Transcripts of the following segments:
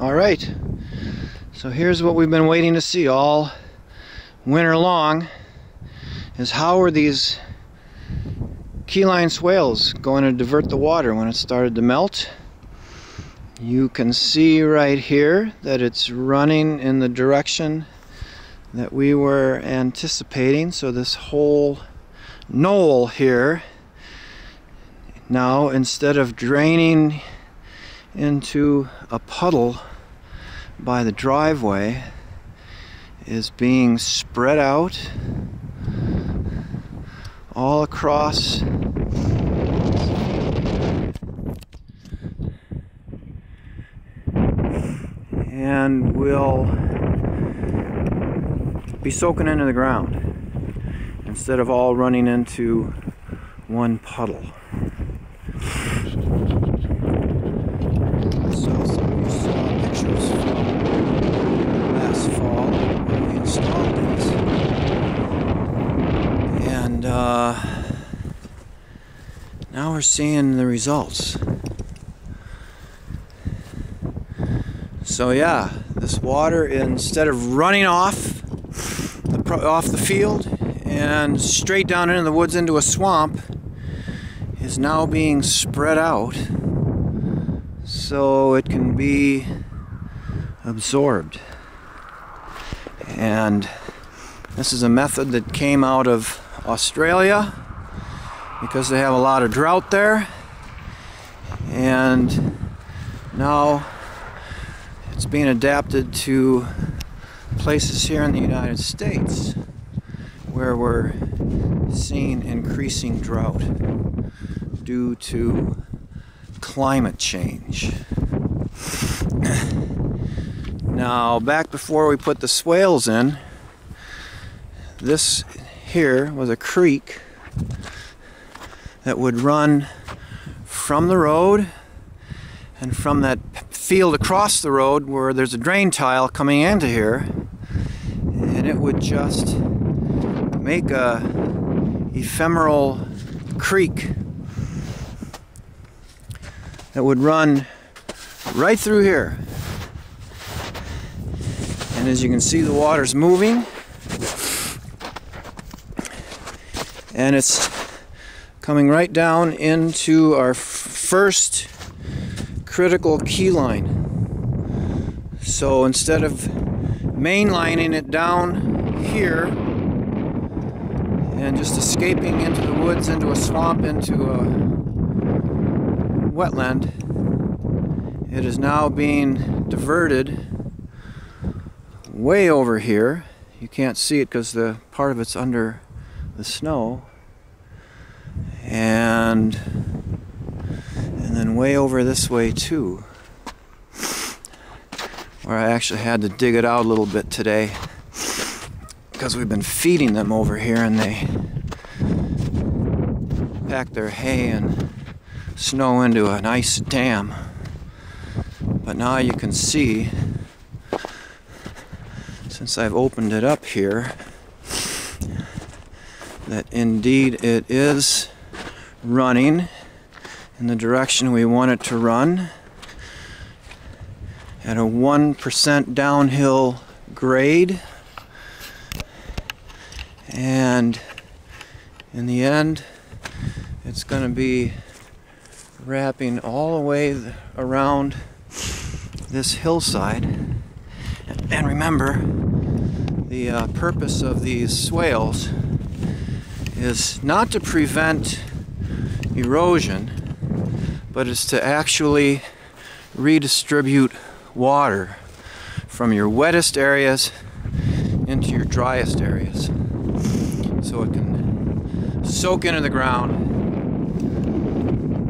All right, so here's what we've been waiting to see all winter long, is how are these key line swales going to divert the water when it started to melt. You can see right here that it's running in the direction that we were anticipating. So this whole knoll here, now instead of draining into a puddle by the driveway, is being spread out all across. And will be soaking into the ground instead of all running into one puddle. Now we're seeing the results. So yeah, this water, instead of running off the field and straight down into the woods into a swamp, is now being spread out so it can be absorbed. And this is a method that came out of Australia, because they have a lot of drought there, and now it's being adapted to places here in the United States where we're seeing increasing drought due to climate change. Now, back before we put the swales in, this here was a creek that would run from the road and from that field across the road where there's a drain tile coming into here, and it would just make an ephemeral creek that would run right through here. And as you can see, the water's moving, and it's coming right down into our first critical key line. So instead of mainlining it down here and just escaping into the woods, into a swamp, into a wetland, it is now being diverted way over here. You can't see it because the part of it's under the snow. And then way over this way too, where I actually had to dig it out a little bit today because we've been feeding them over here and they pack their hay and snow into an ice dam. But now you can see, since I've opened it up here, that indeed it is running in the direction we want it to run, at a 1% downhill grade, and in the end it's going to be wrapping all the way around this hillside. And remember, the purpose of these swales is not to prevent erosion, but it's to actually redistribute water from your wettest areas into your driest areas, so it can soak into the ground,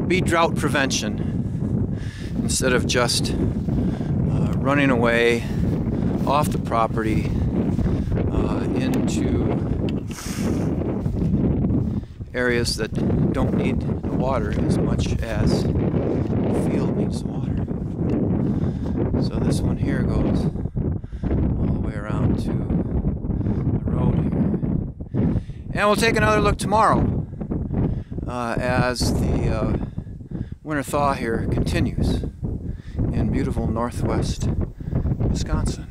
be drought prevention, instead of just running away off the property into areas that don't need water as much as the field needs water. So this one here goes all the way around to the road here. And we'll take another look tomorrow as the winter thaw here continues. in beautiful northwest Wisconsin.